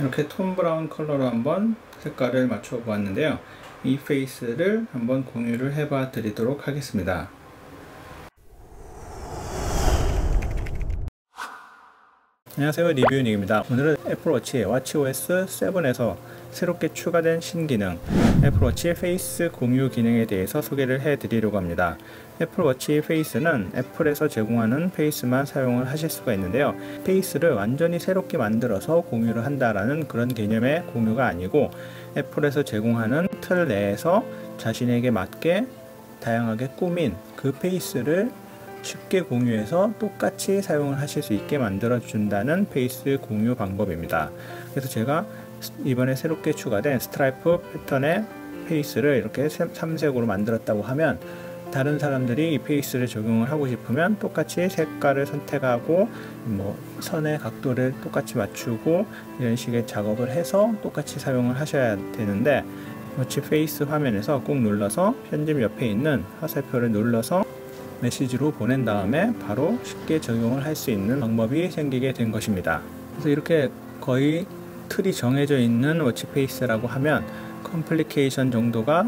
이렇게 톰 브라운 컬러로 한번 색깔을 맞춰 보았는데요. 이 페이스를 한번 공유를 해봐 드리도록 하겠습니다. 안녕하세요, 리뷰닉입니다. 오늘은 애플워치의 watchOS 7에서 새롭게 추가된 신기능 애플워치 페이스 공유 기능에 대해서 소개를 해드리려고 합니다. 애플워치 페이스는 애플에서 제공하는 페이스만 사용을 하실 수가 있는데요. 페이스를 완전히 새롭게 만들어서 공유를 한다라는 그런 개념의 공유가 아니고 애플에서 제공하는 틀 내에서 자신에게 맞게 다양하게 꾸민 그 페이스를 쉽게 공유해서 똑같이 사용을 하실 수 있게 만들어 준다는 페이스 공유 방법입니다. 그래서 제가 이번에 새롭게 추가된 스트라이프 패턴의 페이스를 이렇게 3색으로 만들었다고 하면 다른 사람들이 이 페이스를 적용을 하고 싶으면 똑같이 색깔을 선택하고 선의 각도를 똑같이 맞추고 이런 식의 작업을 해서 똑같이 사용을 하셔야 되는데 워치 페이스 화면에서 꾹 눌러서 편집 옆에 있는 화살표를 눌러서 메시지로 보낸 다음에 바로 쉽게 적용을 할 수 있는 방법이 생기게 된 것입니다. 그래서 이렇게 거의 틀이 정해져 있는 워치페이스라고 하면 컴플리케이션 정도가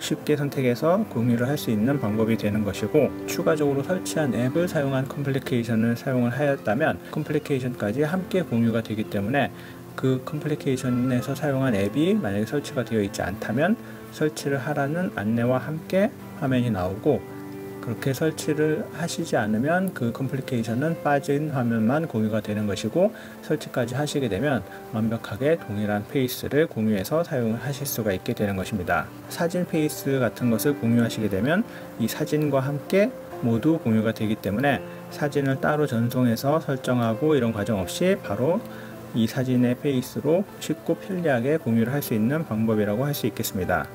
쉽게 선택해서 공유를 할 수 있는 방법이 되는 것이고, 추가적으로 설치한 앱을 사용한 컴플리케이션을 사용을 하였다면 컴플리케이션까지 함께 공유가 되기 때문에 그 컴플리케이션에서 사용한 앱이 만약에 설치가 되어 있지 않다면 설치를 하라는 안내와 함께 화면이 나오고, 그렇게 설치를 하시지 않으면 그 컴플리케이션은 빠진 화면만 공유가 되는 것이고, 설치까지 하시게 되면 완벽하게 동일한 페이스를 공유해서 사용을 하실 수가 있게 되는 것입니다. 사진 페이스 같은 것을 공유하시게 되면 이 사진과 함께 모두 공유가 되기 때문에 사진을 따로 전송해서 설정하고 이런 과정 없이 바로 이 사진의 페이스로 쉽고 편리하게 공유를 할 수 있는 방법이라고 할 수 있겠습니다.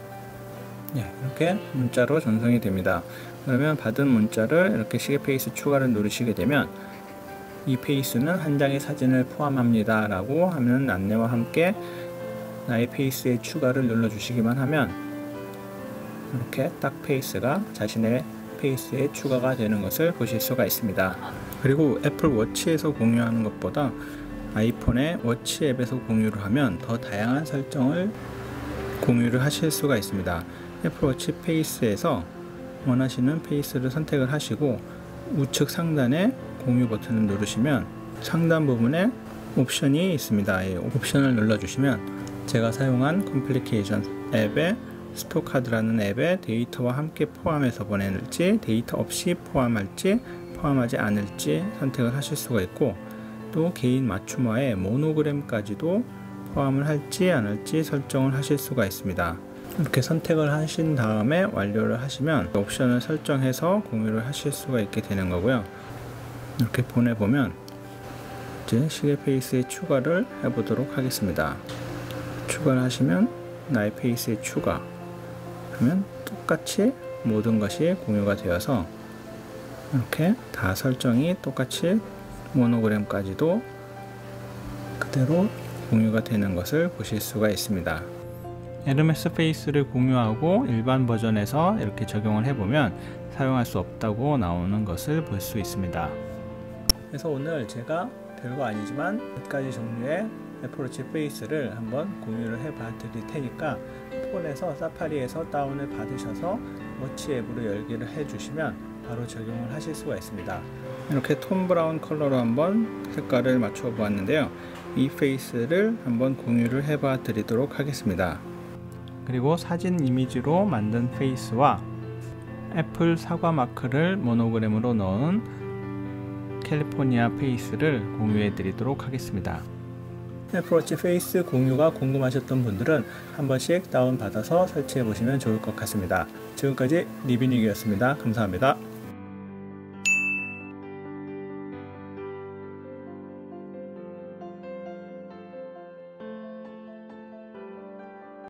예, 이렇게 문자로 전송이 됩니다. 그러면 받은 문자를 이렇게 시계 페이스 추가를 누르시게 되면 이 페이스는 한 장의 사진을 포함합니다 라고 하는 안내와 함께 나의 페이스의 추가를 눌러 주시기만 하면 이렇게 딱 페이스가 자신의 페이스의 추가가 되는 것을 보실 수가 있습니다. 그리고 애플 워치에서 공유하는 것보다 아이폰의 워치 앱에서 공유를 하면 더 다양한 설정을 공유를 하실 수가 있습니다. 애플워치 페이스에서 원하시는 페이스를 선택을 하시고 우측 상단에 공유 버튼을 누르시면 상단 부분에 옵션이 있습니다. 이 옵션을 눌러주시면 제가 사용한 컴플리케이션 앱의 스토카드라는 앱의 데이터와 함께 포함해서 보낼지, 데이터 없이 포함할지, 포함하지 않을지 선택을 하실 수가 있고, 또 개인 맞춤화에 모노그램까지도 포함을 할지 안 할지 설정을 하실 수가 있습니다. 이렇게 선택을 하신 다음에 완료를 하시면 옵션을 설정해서 공유를 하실 수가 있게 되는 거고요. 이렇게 보내보면 이제 시계 페이스에 추가를 해보도록 하겠습니다. 추가를 하시면 나의 페이스에 추가 하면 똑같이 모든 것이 공유가 되어서 이렇게 다 설정이 똑같이 모노그램까지도 그대로 공유가 되는 것을 보실 수가 있습니다. 헤르메스 페이스를 공유하고 일반 버전에서 이렇게 적용을 해보면 사용할 수 없다고 나오는 것을 볼 수 있습니다. 그래서 오늘 제가 별거 아니지만 몇 가지 종류의 애플워치 페이스를 한번 공유를 해봐 드릴 테니까 폰에서 사파리에서 다운을 받으셔서 워치 앱으로 열기를 해주시면 바로 적용을 하실 수가 있습니다. 이렇게 톰 브라운 컬러로 한번 색깔을 맞춰 보았는데요. 이 페이스를 한번 공유를 해봐 드리도록 하겠습니다. 그리고 사진 이미지로 만든 페이스와 애플 사과 마크를 모노그램으로 넣은 캘리포니아 페이스를 공유해 드리도록 하겠습니다. 애플워치 페이스 공유가 궁금하셨던 분들은 한 번씩 다운받아서 설치해 보시면 좋을 것 같습니다. 지금까지 리뷰닉이었습니다. 감사합니다.